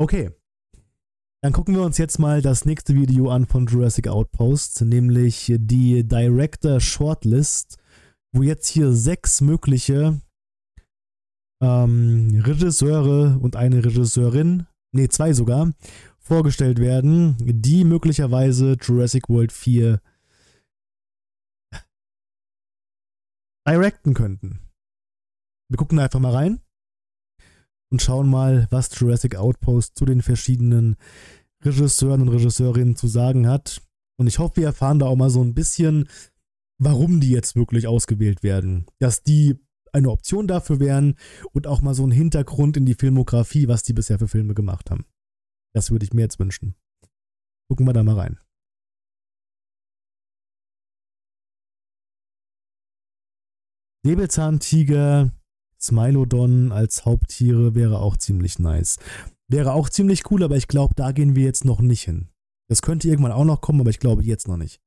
Okay. Dann gucken wir uns jetzt mal das nächste Video an von Jurassic Outpost, nämlich die Director Shortlist, wo jetzt hier 6 mögliche Regisseure und eine Regisseurin, ne 2 sogar, vorgestellt werden, die möglicherweise Jurassic World 4 directen könnten. Wir gucken einfach mal rein und schauen mal, was Jurassic Outpost zu den verschiedenen Regisseuren und Regisseurinnen zu sagen hat. Und ich hoffe, wir erfahren da auch mal so ein bisschen, warum die jetzt wirklich ausgewählt werden. Dass die eine Option dafür wären und auch mal so einen Hintergrund in die Filmografie, was die bisher für Filme gemacht haben. Das würde ich mir jetzt wünschen. Gucken wir da mal rein. Säbelzahntiger, Smilodon als Haupttiere wäre auch ziemlich nice. Wäre auch ziemlich cool, aber ich glaube, da gehen wir jetzt noch nicht hin. Das könnte irgendwann auch noch kommen, aber ich glaube jetzt noch nicht.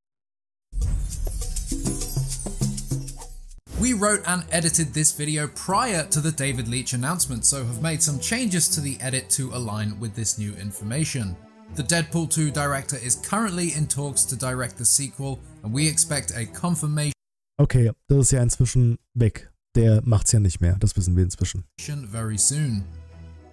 We wrote and edited this video prior to the David Leitch announcement, so have made some changes to the edit to align with this new information. The Deadpool 2 director is currently in talks to direct the sequel, and we expect a confirmation. Okay, das ist ja inzwischen weg. Der macht's ja nicht mehr, das wissen wir inzwischen. Very soon.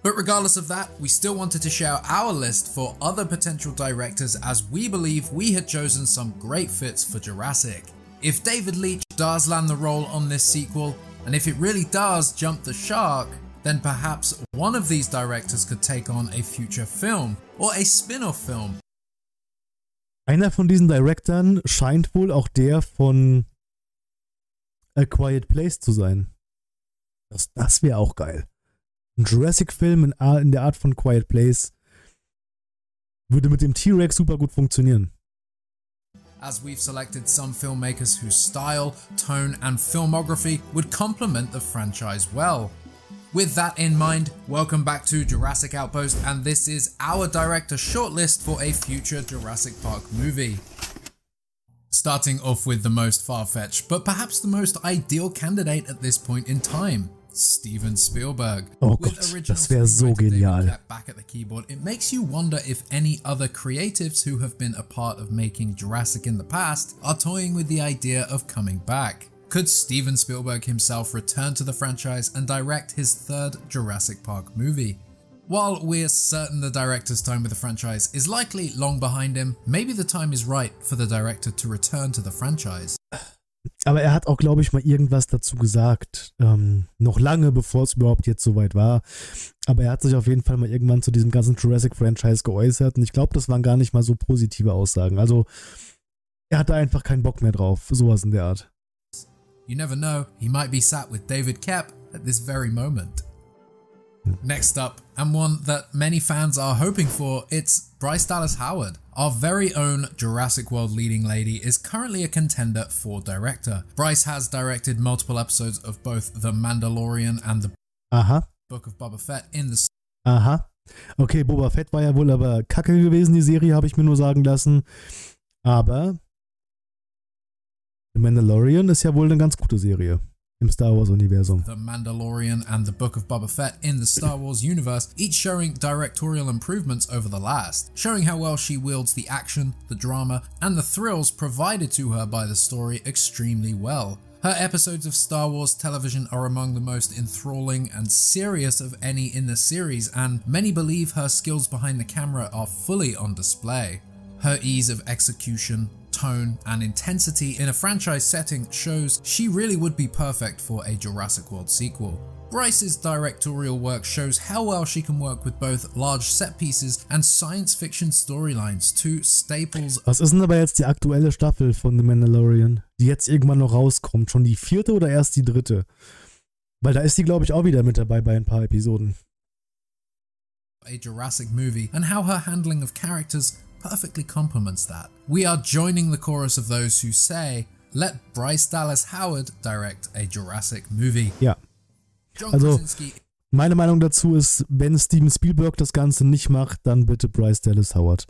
But regardless of that, we still wanted to share our list for other potential directors as we believe we had chosen some great fits for Jurassic. If David Leitch does land the role on this sequel, and if it really does jump the shark, then perhaps one of these directors could take on a future film or a spin-off film. Einer von diesen Directern scheint wohl auch der von A Quiet Place zu sein. Das wäre auch geil. Ein Jurassic-Film in der Art von Quiet Place würde mit dem T-Rex super gut funktionieren. As we've selected some filmmakers whose style, tone and filmography would complement the franchise well. With that in mind, welcome back to Jurassic Outpost, and this is our director shortlist for a future Jurassic Park movie. Starting off with the most far-fetched, but perhaps the most ideal candidate at this point in time, Steven Spielberg. Oh Gott, das wäre so genial. Back at the keyboard, it makes you wonder if any other creatives who have been a part of making Jurassic in the past are toying with the idea of coming back. Could Steven Spielberg himself return to the franchise and direct his third Jurassic Park movie? While we're certain the director's time with the franchise is likely long behind him, maybe the time is right for the director to return to the franchise. Aber hat auch, glaube ich, mal irgendwas dazu gesagt, noch lange bevor es überhaupt jetzt soweit war, aber hat sich auf jeden Fall mal irgendwann zu diesem ganzen Jurassic-Franchise geäußert und ich glaube, das waren gar nicht mal so positive Aussagen, also hatte einfach keinen Bock mehr drauf, sowas in der Art. You never know, he might be sat with David Koepp at this very moment. Next up, and one that many fans are hoping for, it's Bryce Dallas Howard. Our very own Jurassic World leading lady is currently a contender for director. Bryce has directed multiple episodes of both The Mandalorian and the Book of Boba Fett in the... Okay, Boba Fett war ja wohl aber kacke gewesen, die Serie, habe ich mir nur sagen lassen. Aber The Mandalorian ist ja wohl eine ganz gute Serie. Im Star Wars Universum. The Mandalorian and the Book of Boba Fett in the Star Wars universe, each showing directorial improvements over the last, showing how well she wields the action, the drama, and the thrills provided to her by the story extremely well. Her episodes of Star Wars television are among the most enthralling and serious of any in the series, and many believe her skills behind the camera are fully on display. Her ease of execution, tone and intensity in a franchise setting shows she really would be perfect for a Jurassic World sequel. Bryce's directorial work shows how well she can work with both large set pieces and science fiction storylines, two staples. Was ist denn aber jetzt die aktuelle Staffel von The Mandalorian, die jetzt irgendwann noch rauskommt? Schon die 4. oder erst die 3.? Weil da ist die, glaube ich, auch wieder mit dabei bei ein paar Episoden. A Jurassic movie and how her handling of characters perfectly complements that. We are joining the chorus of those who say, let Bryce Dallas Howard direct a Jurassic movie. Ja, also meine Meinung dazu ist, wenn Steven Spielberg das Ganze nicht macht, dann bitte Bryce Dallas Howard.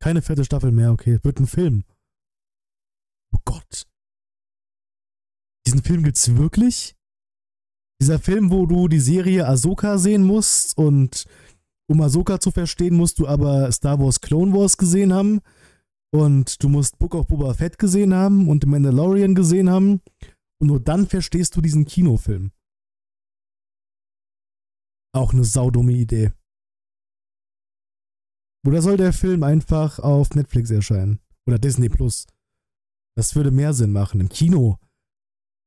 Keine 4. Staffel mehr, okay, wird ein Film. Oh Gott. Diesen Film gibt's wirklich? Dieser Film, wo du die Serie Ahsoka sehen musst und Um Ahsoka zu verstehen, musst du aber Star Wars Clone Wars gesehen haben und du musst Book of Boba Fett gesehen haben und The Mandalorian gesehen haben und nur dann verstehst du diesen Kinofilm. Auch eine saudumme Idee. Oder soll der Film einfach auf Netflix erscheinen? Oder Disney Plus? Das würde mehr Sinn machen. Im Kino?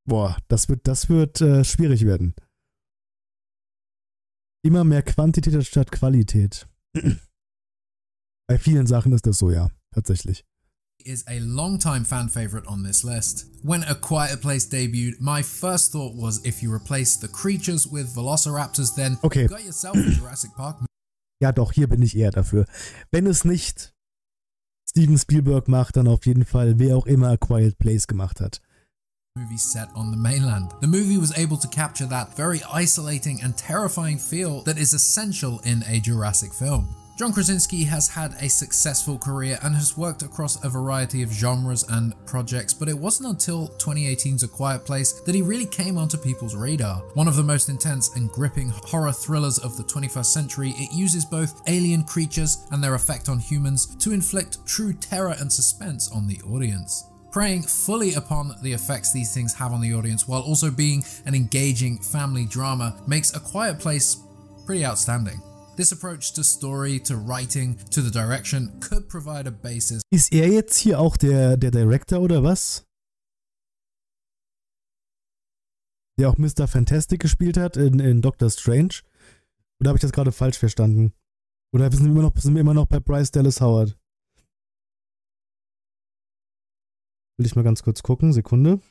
Boah, das wird schwierig werden. Immer mehr Quantität statt Qualität. Bei vielen Sachen ist das so, ja, tatsächlich. Is a long-time fan favorite on this list. When A Quiet Place debuted, my first thought was, if you replace the creatures with velociraptors, then okay. You got yourself a Jurassic Park. Ja doch, hier bin ich eher dafür. Wenn es nicht Steven Spielberg macht, dann auf jeden Fall, wer auch immer A Quiet Place gemacht hat. Movie set on the mainland. The movie was able to capture that very isolating and terrifying feel that is essential in a Jurassic film. John Krasinski has had a successful career and has worked across a variety of genres and projects, but it wasn't until 2018's A Quiet Place that he really came onto people's radar. One of the most intense and gripping horror thrillers of the 21st century, it uses both alien creatures and their effect on humans to inflict true terror and suspense on the audience. Preying fully upon the effects these things have on the audience while also being an engaging family drama makes A Quiet Place pretty outstanding. This approach to story, to writing, to the direction could provide a basis. Ist jetzt hier auch der Director oder was? Der auch Mr. Fantastic gespielt hat in Doctor Strange? Oder habe ich das gerade falsch verstanden? Oder sind wir immer noch bei Bryce Dallas Howard? Will ich mal ganz kurz gucken, Sekunde.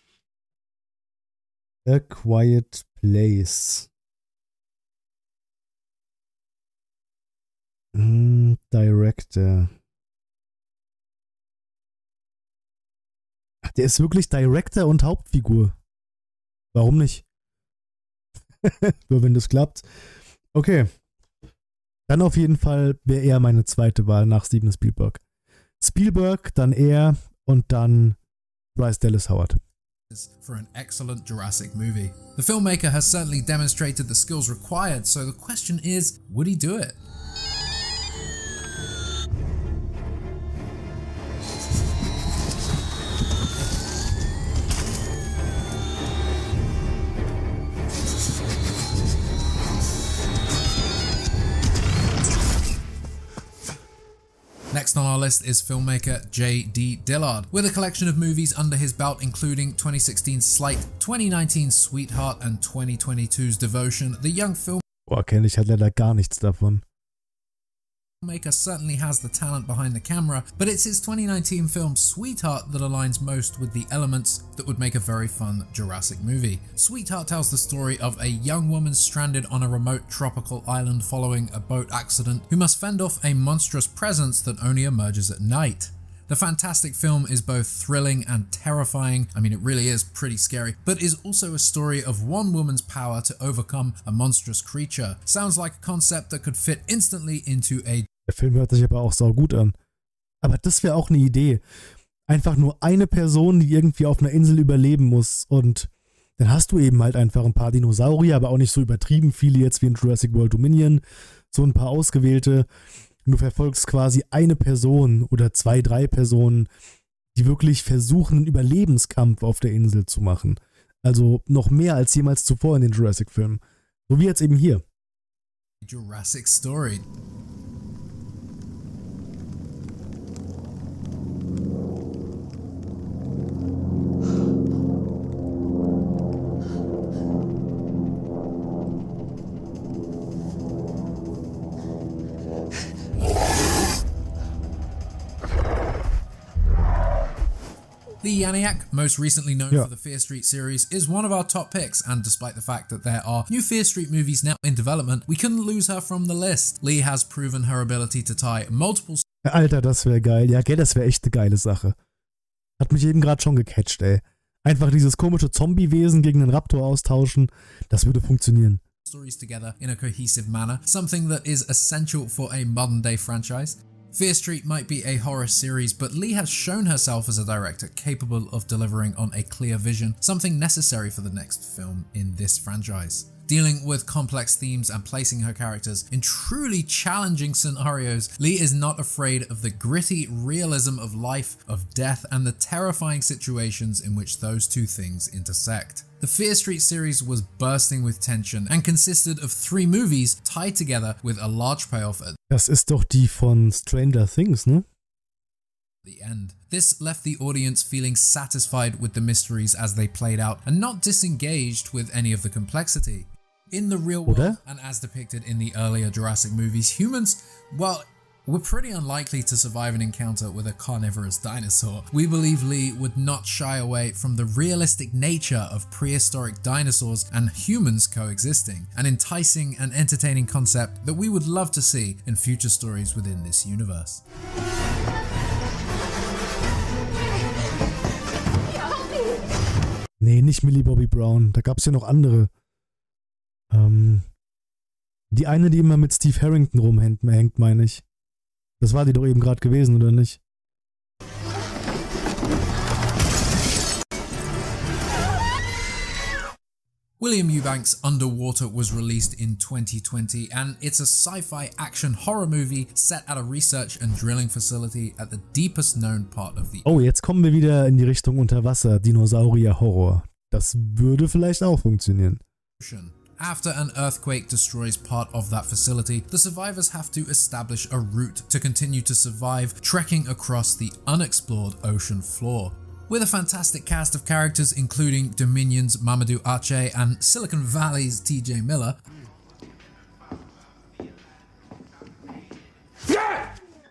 A Quiet Place. Director. Ach, der ist wirklich Director und Hauptfigur. Warum nicht? Nur wenn das klappt. Okay. Dann auf jeden Fall wäre eher meine zweite Wahl nach Steven Spielberg. Spielberg, dann er und dann Bryce Dallas Howard. For an excellent Jurassic movie. The filmmaker has certainly demonstrated the skills required, so the question is, would he do it? Next on our list is filmmaker J.D. Dillard, with a collection of movies under his belt including 2016's Slight, 2019's Sweetheart and 2022's Devotion. The young film... Boah, kenne ich halt leider gar nichts davon. Filmmaker certainly has the talent behind the camera, but it's his 2019 film Sweetheart that aligns most with the elements that would make a very fun Jurassic movie. Sweetheart tells the story of a young woman stranded on a remote tropical island following a boat accident who must fend off a monstrous presence that only emerges at night. The fantastic film is both thrilling and terrifying, I mean it really is pretty scary, but is also a story of one woman's power to overcome a monstrous creature. Sounds like a concept that could fit instantly into a... Der Film hört sich aber auch saugut an. Aber das wäre auch eine Idee. Einfach nur eine Person, die irgendwie auf einer Insel überleben muss und dann hast du eben halt einfach ein paar Dinosaurier, aber auch nicht so übertrieben viele jetzt wie in Jurassic World Dominion, so ein paar ausgewählte. Du verfolgst quasi eine Person oder zwei, drei Personen, die wirklich versuchen, einen Überlebenskampf auf der Insel zu machen. Also noch mehr als jemals zuvor in den Jurassic-Filmen. So wie jetzt eben hier. Jurassic Story. The Yaniac, most recently known for the Fear Street series, is one of our top picks, and despite the fact that there are new Fear Street movies now in development, we couldn't lose her from the list. Lee has proven her ability to tie multiple... Alter, das wäre geil. Ja, gell, das wäre echt eine geile Sache. Hat mich eben gerade schon gecatcht, ey. Einfach dieses komische Zombie-Wesen gegen den Raptor austauschen, das würde funktionieren. ...stories together in a cohesive manner, something that is essential for a modern-day franchise. Fear Street might be a horror series, but Leigh has shown herself as a director capable of delivering on a clear vision, something necessary for the next film in this franchise. Dealing with complex themes and placing her characters in truly challenging scenarios, Leigh is not afraid of the gritty realism of life, of death, and the terrifying situations in which those two things intersect. The Fear Street series was bursting with tension and consisted of 3 movies tied together with a large payoff at Das ist doch die von Stranger Things, ne? The end. This left the audience feeling satisfied with the mysteries as they played out and not disengaged with any of the complexity. In the real world, and as depicted in the earlier Jurassic movies, humans, well, we're pretty unlikely to survive an encounter with a carnivorous dinosaur. We believe Leigh would not shy away from the realistic nature of prehistoric dinosaurs and humans coexisting, an enticing and entertaining concept that we would love to see in future stories within this universe. Nee, nicht Millie Bobby Brown, da gab es ja noch andere. Die eine, die immer mit Steve Harrington rumhängt, meine ich. Das war die doch eben gerade gewesen, oder nicht? William Eubanks' Underwater was released in 2020, and it's a sci-fi action horror movie set at a research and drilling facility at the deepest known part of the... Oh, jetzt kommen wir wieder in die Richtung Unterwasser, Dinosaurier-Horror. Das würde vielleicht auch funktionieren. After an earthquake destroys part of that facility, the survivors have to establish a route to continue to survive, trekking across the unexplored ocean floor. With a fantastic cast of characters including Dominion's Mamadou Ache and Silicon Valley's TJ Miller,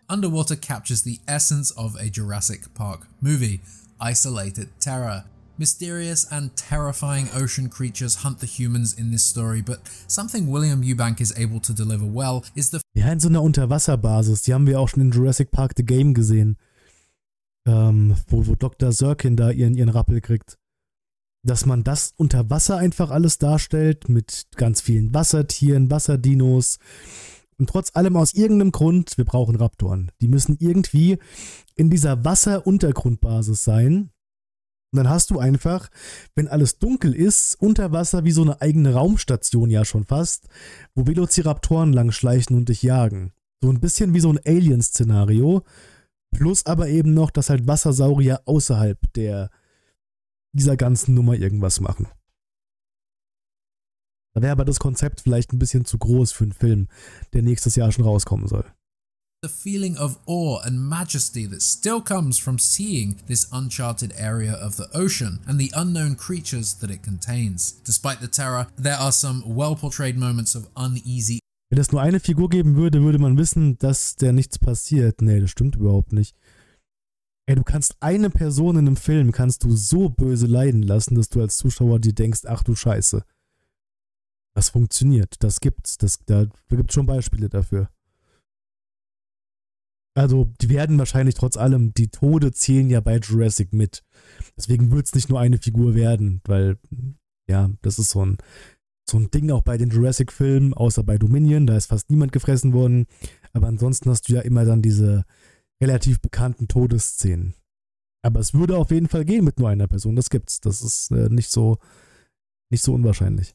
Underwater captures the essence of a Jurassic Park movie, isolated terror. Mysterious and terrifying ocean creatures hunt the humans in this story, but something William Eubank is able to deliver well is the... Ja, in so einer Unterwasserbasis, die haben wir auch schon in Jurassic Park The Game gesehen. Wo Dr. Zirkin da ihren Rappel kriegt. Dass man das unter Wasser einfach alles darstellt, mit ganz vielen Wassertieren, Wasserdinos. Und trotz allem aus irgendeinem Grund, wir brauchen Raptoren. Die müssen irgendwie in dieser Wasseruntergrundbasis sein. Und dann hast du einfach, wenn alles dunkel ist, unter Wasser wie so eine eigene Raumstation ja schon fast, wo Velociraptoren lang schleichen und dich jagen. So ein bisschen wie so ein Alien-Szenario. Plus aber eben noch, dass halt Wassersaurier außerhalb dieser ganzen Nummer irgendwas machen. Da wäre aber das Konzept vielleicht ein bisschen zu groß für einen Film, der nächstes Jahr schon rauskommen soll. The feeling of awe and majesty that still comes from seeing this uncharted area of the ocean and the unknown creatures that it contains. Despite the terror, there are some well-portrayed moments of uneasy... Wenn es nur eine Figur geben würde, würde man wissen, dass der nichts passiert. Nee, das stimmt überhaupt nicht. Ey, du kannst eine Person in einem Film, kannst du so böse leiden lassen, dass du als Zuschauer dir denkst, ach du Scheiße. Das funktioniert, das gibt's, da gibt's schon Beispiele dafür. Also, die werden wahrscheinlich trotz allem, die Tode zählen ja bei Jurassic mit. Deswegen wird's nicht nur eine Figur werden, weil, ja, das ist so ein Ding auch bei den Jurassic-Filmen, außer bei Dominion, da ist fast niemand gefressen worden. Aber ansonsten hast du ja immer dann diese relativ bekannten Todesszenen. Aber es würde auf jeden Fall gehen mit nur einer Person, das gibt's. Das ist nicht so unwahrscheinlich.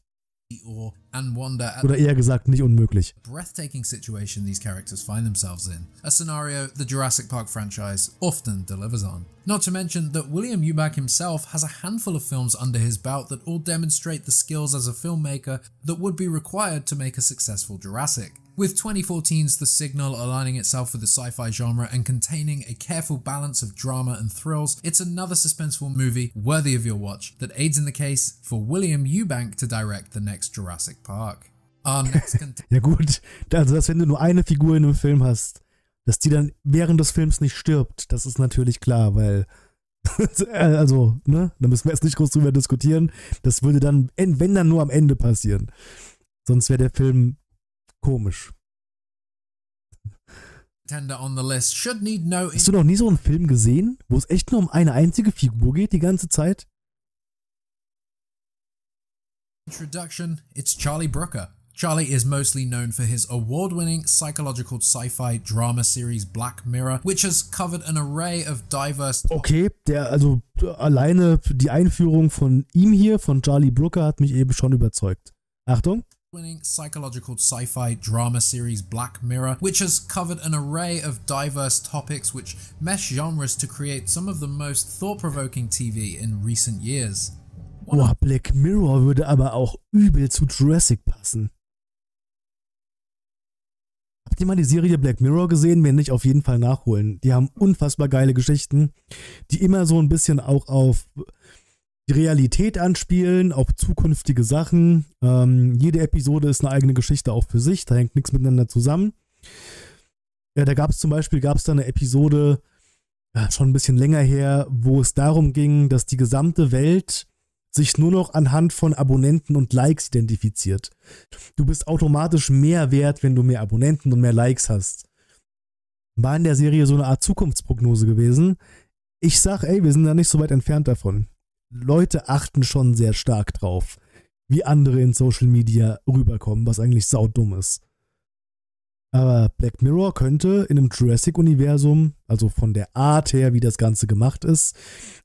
Oder eher gesagt, nicht unmöglich. Breathtaking situation these characters find themselves in, a scenario the Jurassic Park franchise often delivers on. Not to mention that William Eubank himself has a handful of films under his belt that all demonstrate the skills as a filmmaker that would be required to make a successful Jurassic. With 2014's The Signal aligning itself with the sci-fi genre and containing a careful balance of drama and thrills, it's another suspenseful movie worthy of your watch that aids in the case for William Eubank to direct the next Jurassic Park. Ja gut, also dass wenn du nur eine Figur in einem Film hast, dass die dann während des Films nicht stirbt, das ist natürlich klar, weil... also, ne, da müssen wir jetzt nicht groß drüber diskutieren, das würde dann, wenn dann nur am Ende passieren. Sonst wäre der Film... komisch. Hast du noch nie so einen Film gesehen, wo es echt nur um eine einzige Figur geht die ganze Zeit? Introduction, it's Charlie Brooker, Charlie is mostly known for his award-winning psychological sci-fi drama series Black Mirror, which has covered an array of diverse... Okay, also alleine die Einführung von ihm hier, von Charlie Brooker, hat mich eben schon überzeugt. Achtung! Winning psychological sci-fi drama series Black Mirror, which has covered an array of diverse topics which mesh genres to create some of the most thought-provoking TV in recent years. Boah, Black Mirror würde aber auch übel zu Jurassic passen. Habt ihr mal die Serie Black Mirror gesehen? Wenn nicht, auf jeden Fall nachholen. Die haben unfassbar geile Geschichten, die immer so ein bisschen auch auf... die Realität anspielen, auch zukünftige Sachen. Jede Episode ist eine eigene Geschichte auch für sich, da hängt nichts miteinander zusammen. Ja, da gab es zum Beispiel da eine Episode, schon ein bisschen länger her, wo es darum ging, dass die gesamte Welt sich nur noch anhand von Abonnenten und Likes identifiziert. Du bist automatisch mehr wert, wenn du mehr Abonnenten und mehr Likes hast. War in der Serie so eine Art Zukunftsprognose gewesen. Ich sag, ey, wir sind da nicht so weit entfernt davon. Leute achten schon sehr stark drauf, wie andere in Social Media rüberkommen, was eigentlich saudumm ist. Aber Black Mirror könnte in einem Jurassic-Universum, also von der Art her, wie das Ganze gemacht ist,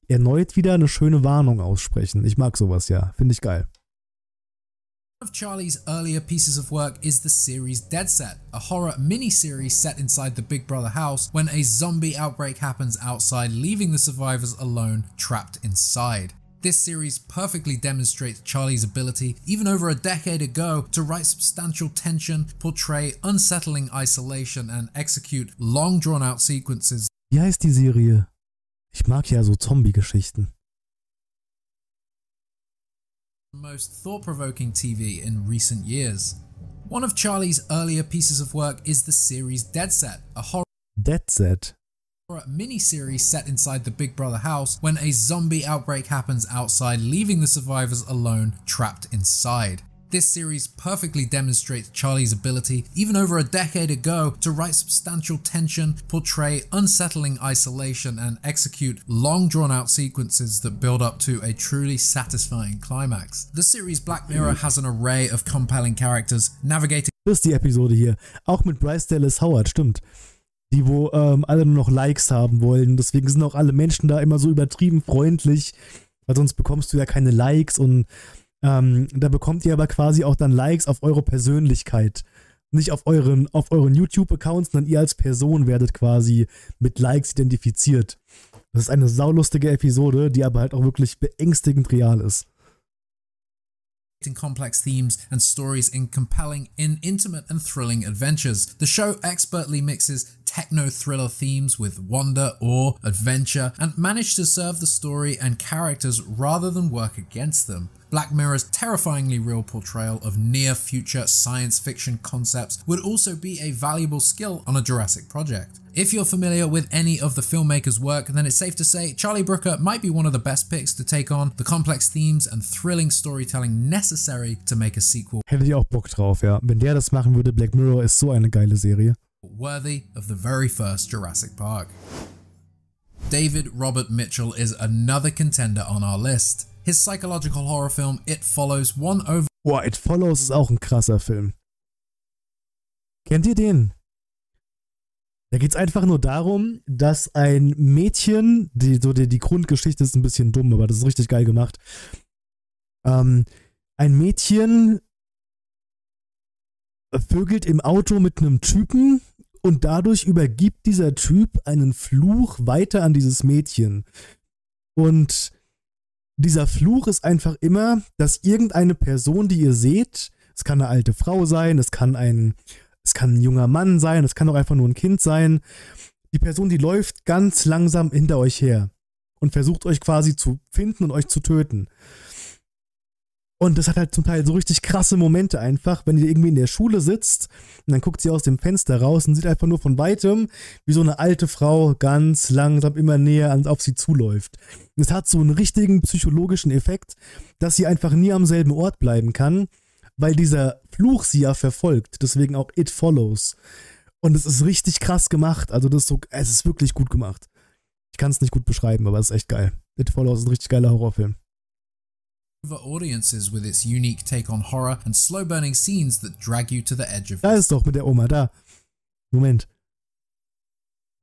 erneut wieder eine schöne Warnung aussprechen. Ich mag sowas ja, finde ich geil. One of Charlie's earlier pieces of work is the series Dead Set, a horror mini-series set inside the Big Brother house when a zombie outbreak happens outside, leaving the survivors alone, trapped inside. This series perfectly demonstrates Charlie's ability, even over a decade ago, to write substantial tension, portray unsettling isolation and execute long drawn-out sequences. Wie heißt die Serie? Ich mag ja so Zombie-Geschichten. Most thought-provoking TV in recent years. One of Charlie's earlier pieces of work is the series Dead Set, a horror mini-series set inside the Big Brother house when a zombie outbreak happens outside, leaving the survivors alone, trapped inside. This series perfectly demonstrates Charlie's ability, even over a decade ago, to write substantial tension, portray unsettling isolation, and execute long drawn-out sequences that build up to a truly satisfying climax. The series Black Mirror has an array of compelling characters navigating... Das ist die Episode hier, auch mit Bryce Dallas Howard, stimmt. Die, wo alle nur noch Likes haben wollen, deswegen sind auch alle Menschen da immer so übertrieben freundlich, weil sonst bekommst du ja keine Likes und... da bekommt ihr aber quasi auch dann Likes auf eure Persönlichkeit. Nicht auf euren YouTube-Accounts, sondern ihr als Person werdet quasi mit Likes identifiziert. Das ist eine saulustige Episode, die aber halt auch wirklich beängstigend real ist. Complex themes and stories in compelling, intimate and thrilling adventures. The show expertly mixes techno-thriller themes with wonder, awe, adventure, and managed to serve the story and characters rather than work against them. Black Mirror's terrifyingly real portrayal of near-future science fiction concepts would also be a valuable skill on a Jurassic project. If you're familiar with any of the filmmaker's work, then it's safe to say Charlie Brooker might be one of the best picks to take on the complex themes and thrilling storytelling necessary to make a sequel. Hätte ich auch Bock drauf, ja. Wenn der das machen würde, Black Mirror ist so eine geile Serie. Worthy of the very first Jurassic Park. David Robert Mitchell is another contender on our list. His psychological horror film It Follows won over... Boah, It Follows ist auch ein krasser Film. Kennt ihr den? Da geht's einfach nur darum, dass ein Mädchen, die Grundgeschichte ist ein bisschen dumm, aber das ist richtig geil gemacht. Ein Mädchen vögelt im Auto mit einem Typen und dadurch übergibt dieser Typ einen Fluch weiter an dieses Mädchen. Und... dieser Fluch ist einfach immer, dass irgendeine Person, die ihr seht, es kann eine alte Frau sein, es kann ein junger Mann sein, es kann auch einfach nur ein Kind sein, die Person, die läuft ganz langsam hinter euch her und versucht euch quasi zu finden und euch zu töten. Und das hat halt zum Teil so richtig krasse Momente einfach, wenn ihr irgendwie in der Schule sitzt und dann guckt sie aus dem Fenster raus und sieht einfach nur von Weitem, wie so eine alte Frau ganz langsam immer näher auf sie zuläuft. Und es hat so einen richtigen psychologischen Effekt, dass sie einfach nie am selben Ort bleiben kann, weil dieser Fluch sie ja verfolgt, deswegen auch It Follows. Und es ist richtig krass gemacht, also das ist so, es ist wirklich gut gemacht. Ich kann es nicht gut beschreiben, aber es ist echt geil. It Follows ist ein richtig geiler Horrorfilm. Audiences with its unique take on horror and slow-burning scenes that drag you to the edge of... Da ist doch mit der Oma, da. Moment.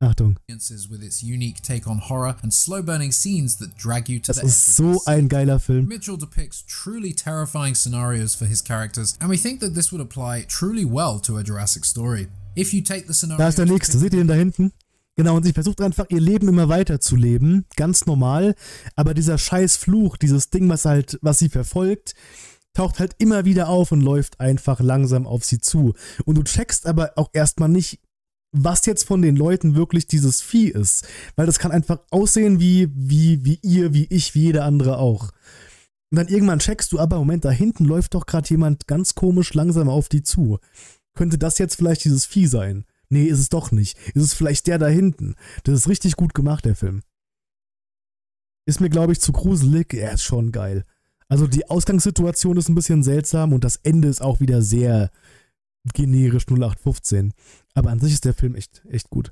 Achtung. ...with its unique take on horror and slow-burning scenes that drag you to the edge of... Das ist so ein geiler Film. Mitchell depicts truly terrifying scenarios for his characters, and we think that this would apply truly well to a Jurassic story. If you take the scenario... Da ist der Nächste, seht ihr den da hinten? Genau, und sie versucht einfach, ihr Leben immer weiter zu leben, ganz normal, aber dieser scheiß Fluch, dieses Ding, was sie verfolgt, taucht halt immer wieder auf und läuft einfach langsam auf sie zu. Und du checkst aber auch erstmal nicht, was jetzt von den Leuten wirklich dieses Vieh ist, weil das kann einfach aussehen wie ihr, wie ich, wie jeder andere auch. Und dann irgendwann checkst du aber, Moment, da hinten läuft doch gerade jemand ganz komisch langsam auf die zu. Könnte das jetzt vielleicht dieses Vieh sein? Nee, ist es doch nicht. Ist es vielleicht der da hinten? Das ist richtig gut gemacht, der Film. Ist mir, glaube ich, zu gruselig. Er ist schon geil. Also die Ausgangssituation ist ein bisschen seltsam und das Ende ist auch wieder sehr generisch 0815. Aber an sich ist der Film echt gut.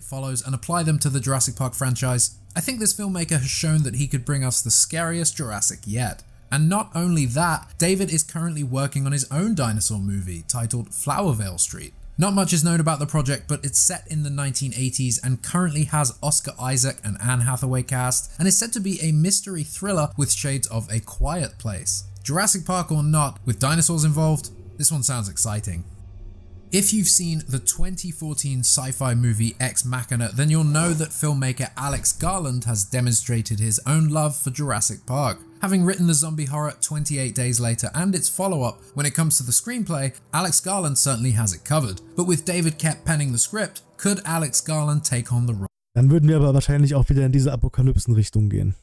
Follows and apply them to the Jurassic Park franchise. I think this filmmaker has shown that he could bring us the scariest Jurassic yet. And not only that, David is currently working on his own dinosaur movie titled Flowervale Street. Not much is known about the project, but it's set in the 1980s and currently has Oscar Isaac and Anne Hathaway cast, and is said to be a mystery thriller with shades of A Quiet Place. Jurassic Park or not, with dinosaurs involved, this one sounds exciting. If you've seen the 2014 sci-fi movie Ex Machina, then you'll know that filmmaker Alex Garland has demonstrated his own love for Jurassic Park. Having written the zombie horror 28 Days Later and its follow-up, when it comes to the screenplay, Alex Garland certainly has it covered. But with David Koepp penning the script, could Alex Garland take on the role? Dann würden wir aber wahrscheinlich auch wieder in diese Apokalypsen-Richtung gehen.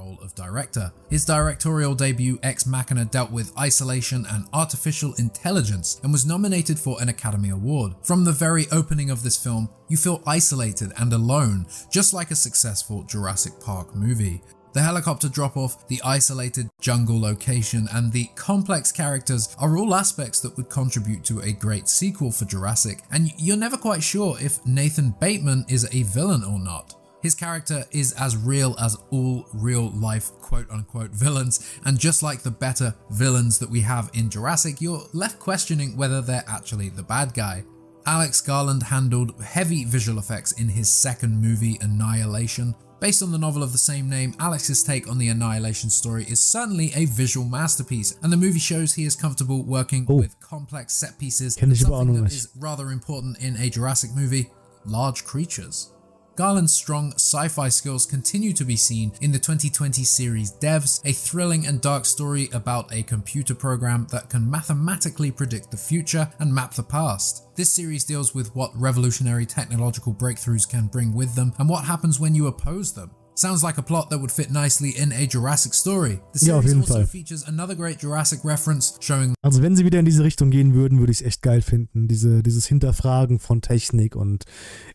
Role of director. His directorial debut Ex Machina dealt with isolation and artificial intelligence and was nominated for an Academy Award. From the very opening of this film, you feel isolated and alone, just like a successful Jurassic Park movie. The helicopter drop-off, the isolated jungle location, and the complex characters are all aspects that would contribute to a great sequel for Jurassic, and you're never quite sure if Nathan Bateman is a villain or not. His character is as real as all real-life quote-unquote villains, and just like the better villains that we have in Jurassic, you're left questioning whether they're actually the bad guy. Alex Garland handled heavy visual effects in his second movie, Annihilation. Based on the novel of the same name, Alex's take on the Annihilation story is certainly a visual masterpiece, and the movie shows he is comfortable working with complex set pieces, something that is rather important in a Jurassic movie, large creatures. Garland's strong sci-fi skills continue to be seen in the 2020 series Devs, a thrilling and dark story about a computer program that can mathematically predict the future and map the past. This series deals with what revolutionary technological breakthroughs can bring with them and what happens when you oppose them. Sounds like a plot that would fit nicely in a Jurassic story. The series also features another great Jurassic reference showing... Also wenn sie wieder in diese Richtung gehen würden, würde ich es echt geil finden. Dieses Hinterfragen von Technik und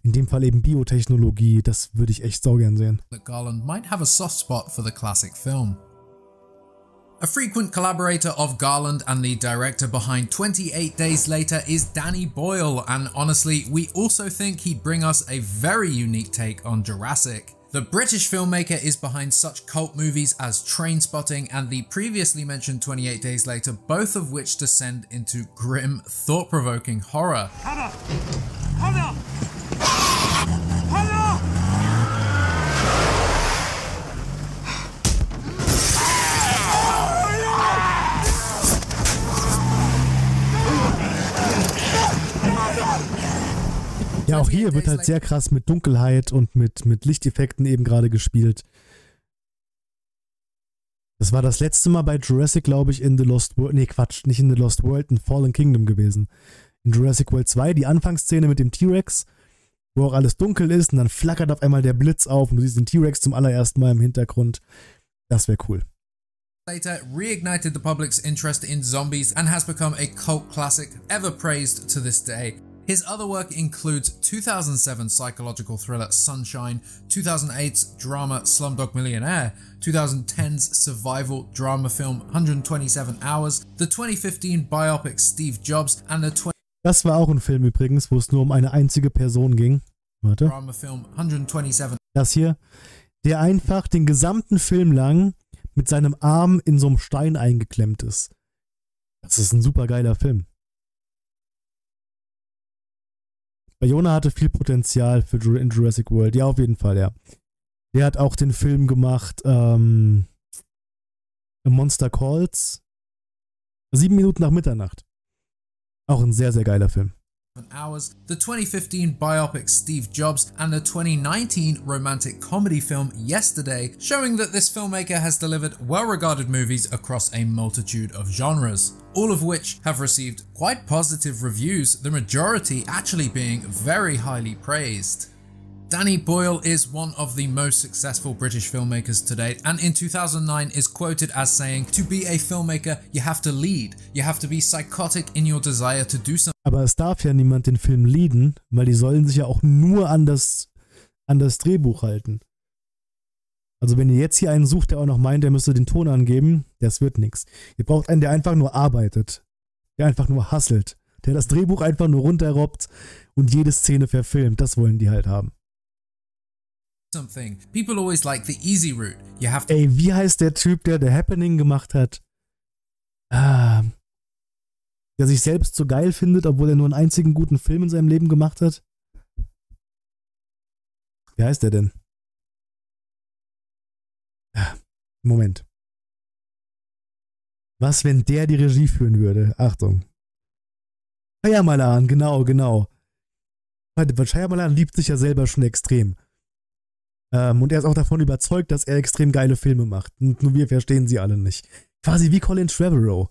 in dem Fall eben Biotechnologie, das würde ich echt saugern sehen. Garland might have a soft spot for the classic film. A frequent collaborator of Garland and the director behind 28 Days Later is Danny Boyle, and honestly, we also think he'd bring us a very unique take on Jurassic. The British filmmaker is behind such cult movies as Trainspotting and the previously mentioned 28 Days Later, both of which descend into grim, thought-provoking horror. Hannah! Hannah! Ja, auch hier wird halt sehr krass mit Dunkelheit und mit Lichteffekten eben gerade gespielt. Das war das letzte Mal bei Jurassic, glaube ich, in The Lost World, nee Quatsch, nicht in The Lost World, in Fallen Kingdom gewesen. In Jurassic World 2, die Anfangsszene mit dem T-Rex, wo auch alles dunkel ist und dann flackert auf einmal der Blitz auf und du siehst den T-Rex zum allerersten Mal im Hintergrund. Das wäre cool. Later reignited the public's interest in zombies and has become a cult classic, ever praised to this day. His other work includes 2007 psychological thriller Sunshine, 2008's drama Slumdog Millionaire, 2010's survival drama film 127 Hours, the 2015 biopic Steve Jobs and the Das war auch ein Film übrigens, wo es nur um eine einzige Person ging. Warte. Drama film 127. Das hier, der einfach den gesamten Film lang mit seinem Arm in so einem Stein eingeklemmt ist. Das ist ein super geiler Film. Bayona hatte viel Potenzial für Jurassic World. Ja, auf jeden Fall, ja. Der hat auch den Film gemacht, A Monster Calls. 7 Minuten nach Mitternacht. Auch ein sehr, sehr geiler Film. Hours, the 2015 biopic Steve Jobs and the 2019 romantic comedy film Yesterday, showing that this filmmaker has delivered well-regarded movies across a multitude of genres, all of which have received quite positive reviews, the majority actually being very highly praised. Danny Boyle is one of the most successful British filmmakers to date, and in 2009 is quoted as saying, "To be a filmmaker, you have to lead. You have to be psychotic in your desire to do something." Aber es darf ja niemand den Film leaden, weil die sollen sich ja auch nur an das Drehbuch halten. Also wenn ihr jetzt hier einen sucht, der auch noch meint, der müsste den Ton angeben, das wird nichts. Ihr braucht einen, der einfach nur arbeitet, der einfach nur hustelt, der das Drehbuch einfach nur runterrobbt und jede Szene verfilmt. Das wollen die halt haben. Something. People always like the easy route. You have to. Ey, wie heißt der Typ, der The Happening gemacht hat? Der sich selbst so geil findet, obwohl er nur einen einzigen guten Film in seinem Leben gemacht hat? Wie heißt der denn? Moment. Was, wenn der die Regie führen würde? Achtung. Shyamalan, genau. Shyamalan liebt sich ja selber schon extrem. Und er ist auch davon überzeugt, dass er extrem geile Filme macht. Und nur wir verstehen sie alle nicht. Quasi wie Colin Trevorrow.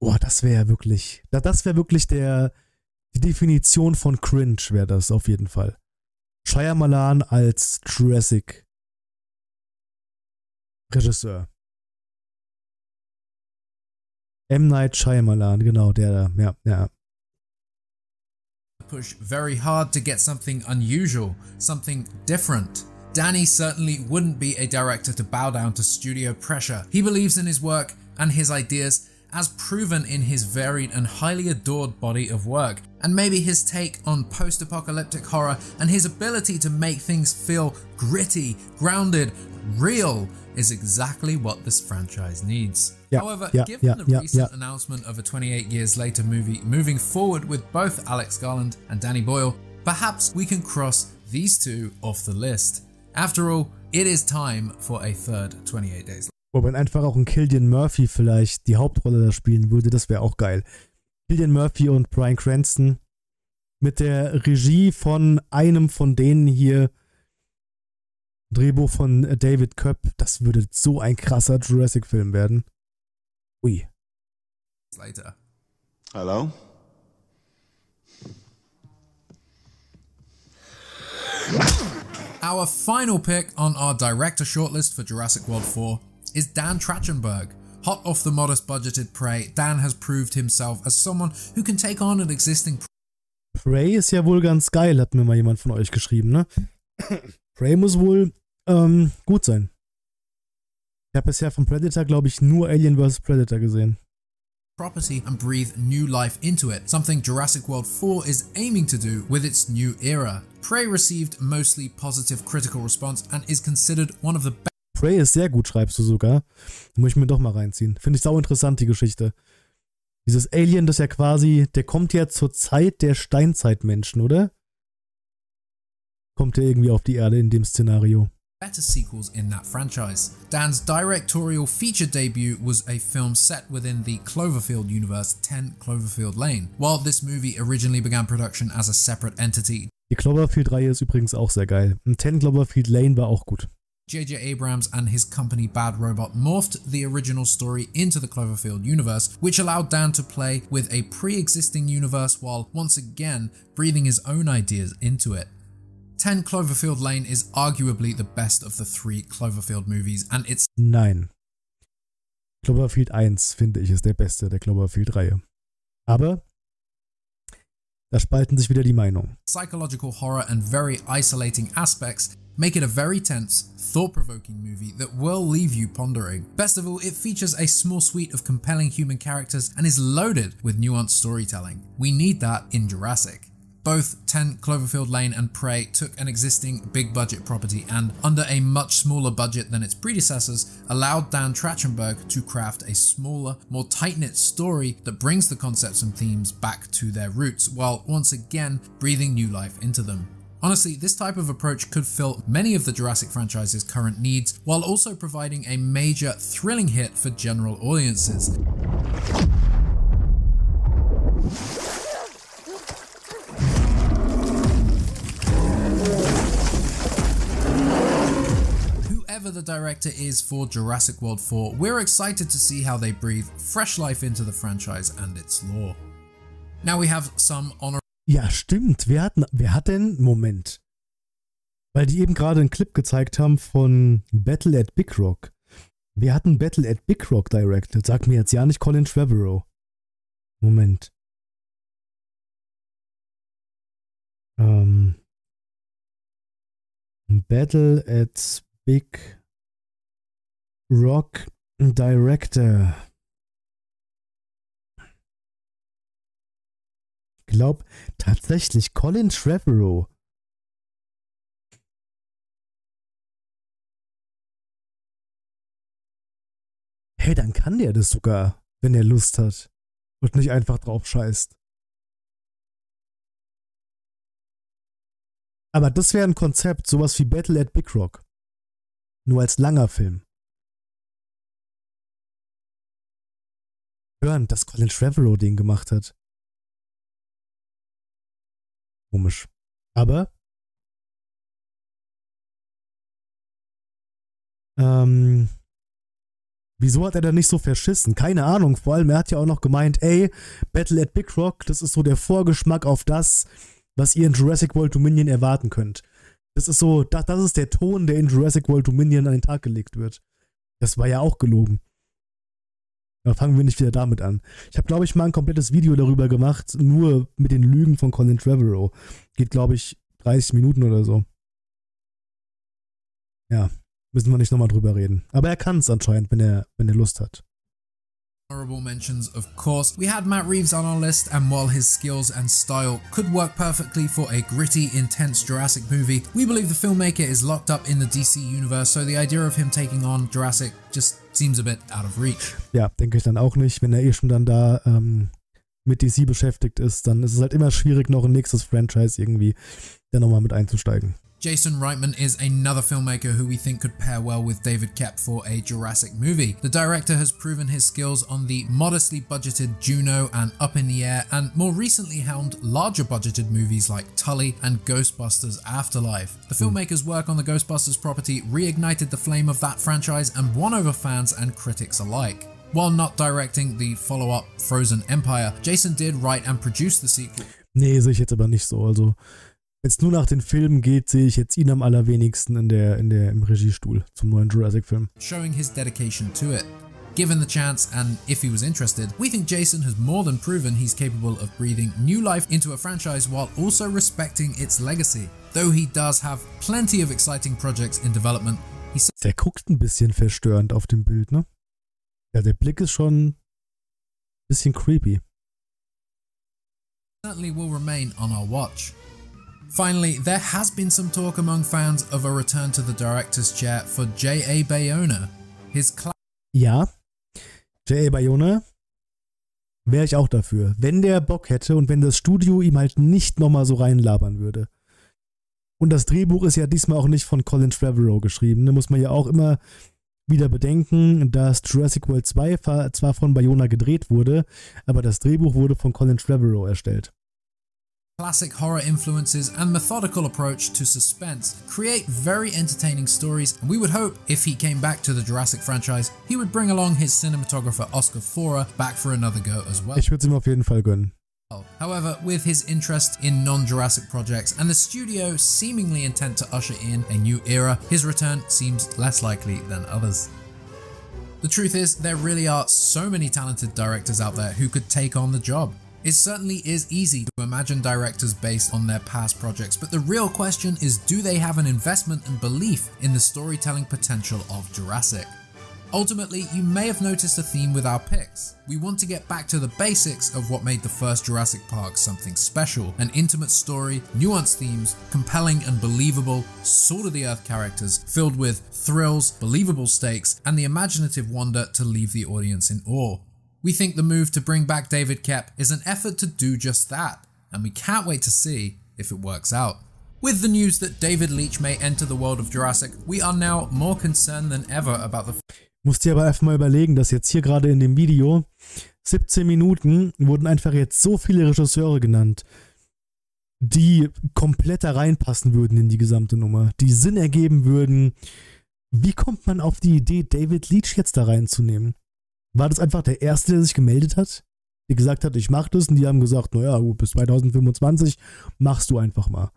Boah, das wäre wirklich... Das wäre wirklich die Definition von Cringe, wäre das auf jeden Fall. Shyamalan als Jurassic Regisseur. M. Night Shyamalan, genau, der da. Ja. Push very hard to get something unusual, something different. Danny certainly wouldn't be a director to bow down to studio pressure. He believes in his work and his ideas, as proven in his varied and highly adored body of work, and maybe his take on post-apocalyptic horror and his ability to make things feel gritty, grounded, real is exactly what this franchise needs. However, given the recent announcement of a 28 Years Later movie moving forward with both Alex Garland and Danny Boyle, perhaps we can cross these two off the list. After all, it is time for a third 28 Days Later. Wobei man einfach auch einen Cillian Murphy vielleicht die Hauptrolle da spielen würde, das wäre auch geil. Cillian Murphy und Bryan Cranston mit der Regie von einem von denen hier, Drehbuch von David Koepp, das würde so ein krasser Jurassic-Film werden. Ui. Later. Hello? Our final pick on our director shortlist for Jurassic World 4 is Dan Trachtenberg. Hot off the modest budgeted Prey, Dan has proved himself as someone who can take on an existing... Prey ist ja wohl ganz geil, hat mir mal jemand von euch geschrieben, ne? Prey muss wohl gut sein. Ich habe bisher von Predator, glaube ich, nur Alien vs. Predator gesehen. Property and breathe new life into it, something Jurassic World 4 is aiming to do with its new era. Prey received mostly positive critical response and is considered one of the best... Prey ist sehr gut, schreibst du sogar. Da muss ich mir doch mal reinziehen. Finde ich sau interessant, die Geschichte. Dieses Alien, das ja quasi, der kommt ja zur Zeit der Steinzeitmenschen, oder? Kommt der irgendwie auf die Erde in dem Szenario. Better sequels in that franchise. Dan's directorial feature debut was a film set within the Cloverfield universe, 10 Cloverfield Lane. While this movie originally began production as a separate entity. Die Cloverfield-Reihe ist übrigens auch sehr geil. Und 10 Cloverfield Lane war auch gut. J.J. Abrams and his company Bad Robot morphed the original story into the Cloverfield universe, which allowed Dan to play with a pre-existing universe while, once again, breathing his own ideas into it. 10 Cloverfield Lane is arguably the best of the 3 Cloverfield movies and it's... Nein. Cloverfield 1, finde ich, ist der beste der Cloverfield-Reihe. Aber... Da spalten sich wieder die Meinungen. Psychological horror and very isolating aspects make it a very tense, thought-provoking movie that will leave you pondering. Best of all, it features a small suite of compelling human characters and is loaded with nuanced storytelling. We need that in Jurassic. Both 10 Cloverfield Lane and Prey took an existing big budget property and, under a much smaller budget than its predecessors, allowed Dan Trachtenberg to craft a smaller, more tight-knit story that brings the concepts and themes back to their roots, while once again breathing new life into them. Honestly, this type of approach could fill many of the Jurassic franchise's current needs, while also providing a major thrilling hit for general audiences. The director is for Jurassic World 4, we're excited to see how they breathe fresh life into the franchise and its lore. Now we have some honorable. Ja, stimmt. Wir hatten Moment. Weil die eben gerade einen Clip gezeigt haben von Battle at Big Rock. Wir hatten Battle at Big Rock directed. Sagt mir jetzt ja nicht Colin Trevorrow. Moment. Battle at Big Rock Director. Ich glaube tatsächlich Colin Trevorrow. Hey, dann kann der das sogar, wenn er Lust hat und nicht einfach drauf scheißt. Aber das wäre ein Konzept, sowas wie Battle at Big Rock. Nur als langer Film. Hören, dass Colin Trevorrow den gemacht hat. Komisch. Aber wieso hat er da nicht so verschissen? Keine Ahnung. Vor allem, er hat ja auch noch gemeint, ey, Battle at Big Rock, das ist so der Vorgeschmack auf das, was ihr in Jurassic World Dominion erwarten könnt. Das ist so, das ist der Ton, der in Jurassic World Dominion an den Tag gelegt wird. Das war ja auch gelogen. Da fangen wir nicht wieder damit an. Ich habe, glaube ich, mal ein komplettes Video darüber gemacht, nur mit den Lügen von Colin Trevorrow. Geht, glaube ich, 30 Minuten oder so. Ja, müssen wir nicht nochmal drüber reden. Aber er kann es anscheinend, wenn er Lust hat. Honorable mentions, of course. We had Matt Reeves on our list, and while his skills and style could work perfectly for a gritty, intense Jurassic movie, we believe the filmmaker is locked up in the DC universe, so the idea of him taking on Jurassic just seems a bit out of reach. Ja, denke ich dann auch nicht. Wenn er eh schon dann da mit DC beschäftigt ist, dann ist es halt immer schwierig, noch ein nächstes Franchise irgendwie da nochmal mit einzusteigen. Jason Reitman is another filmmaker who we think could pair well with David Koepp for a Jurassic movie. The director has proven his skills on the modestly budgeted Juno and Up in the Air, and more recently helmed larger budgeted movies like Tully and Ghostbusters Afterlife. The filmmaker's work on the Ghostbusters property reignited the flame of that franchise and won over fans and critics alike. While not directing the follow-up Frozen Empire, Jason did write and produce the sequel. Nee, sehe ich jetzt aber nicht so, also... Wenn es nur nach den Filmen geht, sehe ich jetzt ihn am allerwenigsten im Regiestuhl zum neuen Jurassic-Film. Showing his dedication to it. Given the chance and if he was interested, we think Jason has more than proven he's capable of breathing new life into a franchise while also respecting its legacy. Though he does have plenty of exciting projects in development, he... Der guckt ein bisschen verstörend auf dem Bild, ne? Ja, der Blick ist schon ein bisschen creepy. Certainly will remain on our watch. Finally, there has been some talk among fans of a return to the director's chair for J.A. Bayona. His ja, J.A. Bayona wäre ich auch dafür, wenn der Bock hätte und wenn das Studio ihm halt nicht nochmal so reinlabern würde. Und das Drehbuch ist ja diesmal auch nicht von Colin Trevorrow geschrieben, da muss man ja auch immer wieder bedenken, dass Jurassic World 2 zwar von Bayona gedreht wurde, aber das Drehbuch wurde von Colin Trevorrow erstellt. Classic horror influences and methodical approach to suspense create very entertaining stories, and we would hope if he came back to the Jurassic franchise, he would bring along his cinematographer Oscar Fora back for another go as well. Ich würde es ihm auf jeden Fall gönnen. However, with his interest in non-Jurassic projects and the studio seemingly intent to usher in a new era, his return seems less likely than others. The truth is, there really are so many talented directors out there who could take on the job. It certainly is easy to imagine directors based on their past projects, but the real question is, do they have an investment and belief in the storytelling potential of Jurassic? Ultimately, you may have noticed a theme with our picks. We want to get back to the basics of what made the first Jurassic Park something special: an intimate story, nuanced themes, compelling and believable, salt-of-the-earth characters, filled with thrills, believable stakes, and the imaginative wonder to leave the audience in awe. We think the move to bring back David Koepp is an effort to do just that, and we can't wait to see if it works out. With the news that David Leitch may enter the world of Jurassic, we are now more concerned than ever about the... Musst dir aber einfach mal überlegen, dass jetzt hier gerade in dem Video 17 Minuten wurden einfach jetzt so viele Regisseure genannt, die komplett da reinpassen würden in die gesamte Nummer, die Sinn ergeben würden. Wie kommt man auf die Idee, David Leitch jetzt da reinzunehmen? War das einfach der Erste, der sich gemeldet hat, der gesagt hat, ich mach das, und die haben gesagt, naja, bis 2025 machst du einfach mal.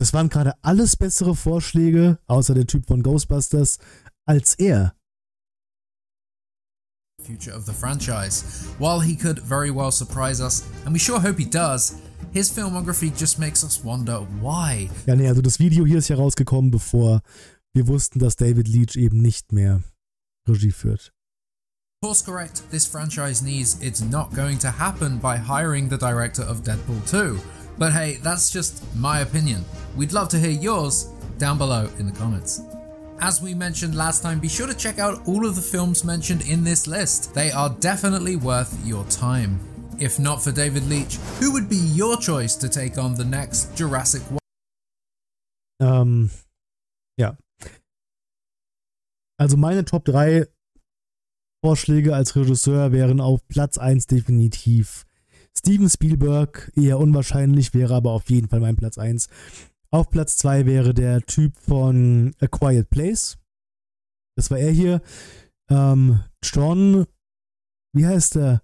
Das waren gerade alles bessere Vorschläge, außer der Typ von Ghostbusters, als er. Future of the franchise. While he could very well surprise us, and we sure hope he does, his filmography just makes us wonder why. Ja, nee, also das Video hier ist ja rausgekommen, bevor wir wussten, dass David Leitch eben nicht mehr Regie führt. Course correct, this franchise needs, it's not going to happen by hiring the director of Deadpool 2. But hey, that's just my opinion. We'd love to hear yours down below in the comments. As we mentioned last time, be sure to check out all of the films mentioned in this list. They are definitely worth your time. If not for David Leitch, who would be your choice to take on the next Jurassic World? Ja. Also meine Top 3 Vorschläge als Regisseur wären auf Platz 1 definitiv Steven Spielberg, eher unwahrscheinlich, wäre aber auf jeden Fall mein Platz 1. Auf Platz 2 wäre der Typ von A Quiet Place. Das war er hier. John, wie heißt der?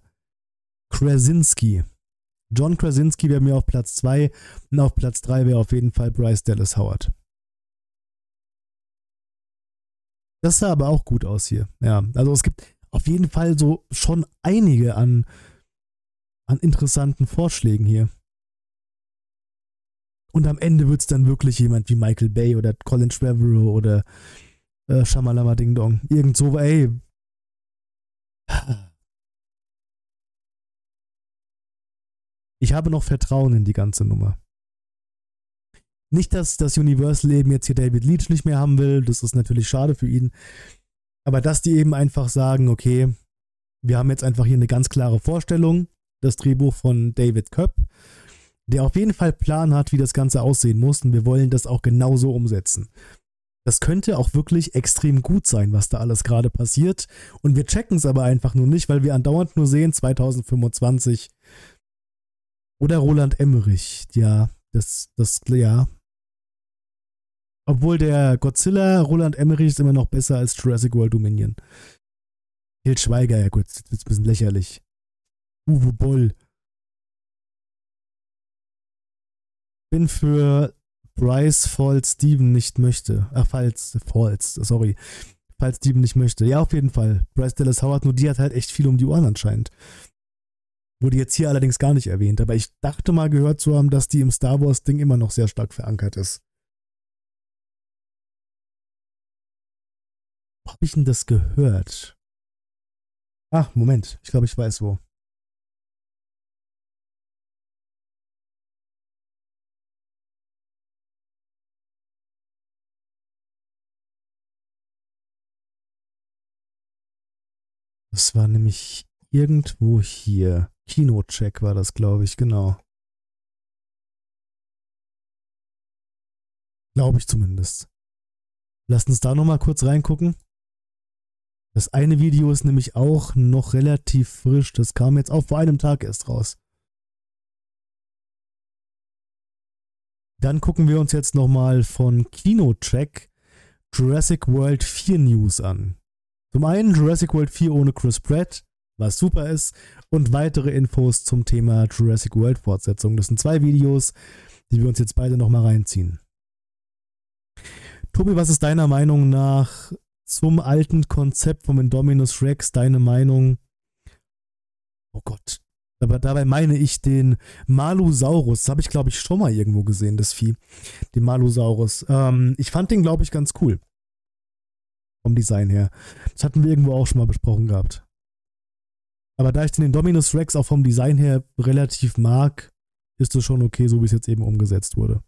Krasinski. John Krasinski wäre mir auf Platz 2. Und auf Platz 3 wäre auf jeden Fall Bryce Dallas Howard. Das sah aber auch gut aus hier. Ja, also es gibt auf jeden Fall so schon einige an interessanten Vorschlägen hier. Und am Ende wird es dann wirklich jemand wie Michael Bay oder Colin Trevorrow oder Shamalama Ding Dong. Irgend so, ey. Ich habe noch Vertrauen in die ganze Nummer. Nicht, dass das Universal eben jetzt hier David Leitch nicht mehr haben will, das ist natürlich schade für ihn. Aber dass die eben einfach sagen, okay, wir haben jetzt einfach hier eine ganz klare Vorstellung, das Drehbuch von David Koepp, der auf jeden Fall Plan hat, wie das Ganze aussehen muss, und wir wollen das auch genauso umsetzen. Das könnte auch wirklich extrem gut sein, was da alles gerade passiert, und wir checken es aber einfach nur nicht, weil wir andauernd nur sehen 2025 oder Roland Emmerich, ja, ja. Obwohl der Godzilla Roland Emmerich ist immer noch besser als Jurassic World Dominion. Til Schweiger, ja gut, jetzt wird's ein bisschen lächerlich. Uwe Boll. Bin für Bryce, falls Steven nicht möchte. Ach, falls Steven nicht möchte. Ja, auf jeden Fall. Bryce Dallas Howard, nur die hat halt echt viel um die Ohren anscheinend. Wurde jetzt hier allerdings gar nicht erwähnt, aber ich dachte mal gehört zu haben, dass die im Star Wars Ding immer noch sehr stark verankert ist. Wo hab ich denn das gehört? Ach, Moment, ich glaube, ich weiß wo. Das war nämlich irgendwo hier. Kinocheck war das, glaube ich, genau. Glaube ich zumindest. Lasst uns da nochmal kurz reingucken. Das eine Video ist nämlich auch noch relativ frisch. Das kam jetzt auch vor einem Tag erst raus. Dann gucken wir uns jetzt nochmal von Kinocheck Jurassic World 4 News an. Zum einen Jurassic World 4 ohne Chris Pratt, was super ist, und weitere Infos zum Thema Jurassic World Fortsetzung. Das sind 2 Videos, die wir uns jetzt beide nochmal reinziehen. Tobi, was ist deiner Meinung nach zum alten Konzept vom Indominus Rex? Deine Meinung? Oh Gott. Aber dabei meine ich den Malusaurus. Das habe ich, glaube ich, schon mal irgendwo gesehen, das Vieh. Den Malusaurus. Ich fand den, glaube ich, ganz cool. vom Design her. Das hatten wir irgendwo auch schon mal besprochen gehabt. Aber da ich den Indominus Rex auch vom Design her relativ mag, ist es schon okay, so wie es jetzt eben umgesetzt wurde.